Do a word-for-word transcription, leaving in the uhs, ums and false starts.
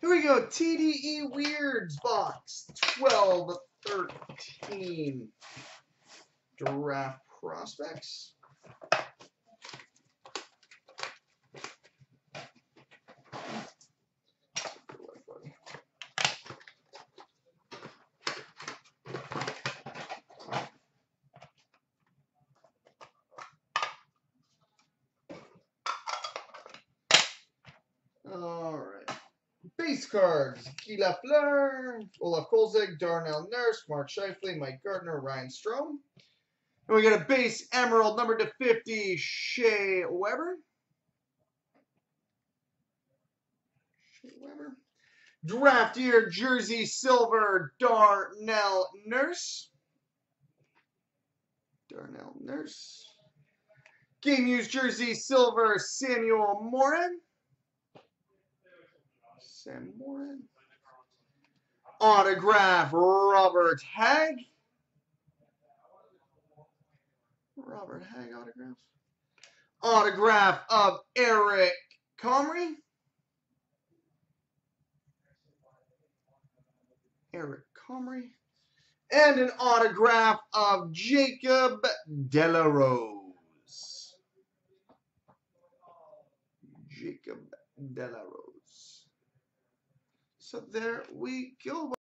Here we go, T D E Weirds box twelve thirteen draft prospects. Cards, Guy Lafleur, Olaf Kolzig, Darnell Nurse, Mark Scheifele, Mike Gardner, Ryan Strome. And we got a base emerald number to fifty, Shea Weber. Shea Weber. Draft year, jersey silver, Darnell Nurse. Darnell Nurse. Game used jersey silver, Samuel Morin. Samuel Morin. Autograph, Robert Hagg. Robert Hagg autograph. Autograph of Eric Comrie. Eric Comrie. And an autograph of Jacob Delarose. Jacob Delarose. So there we go.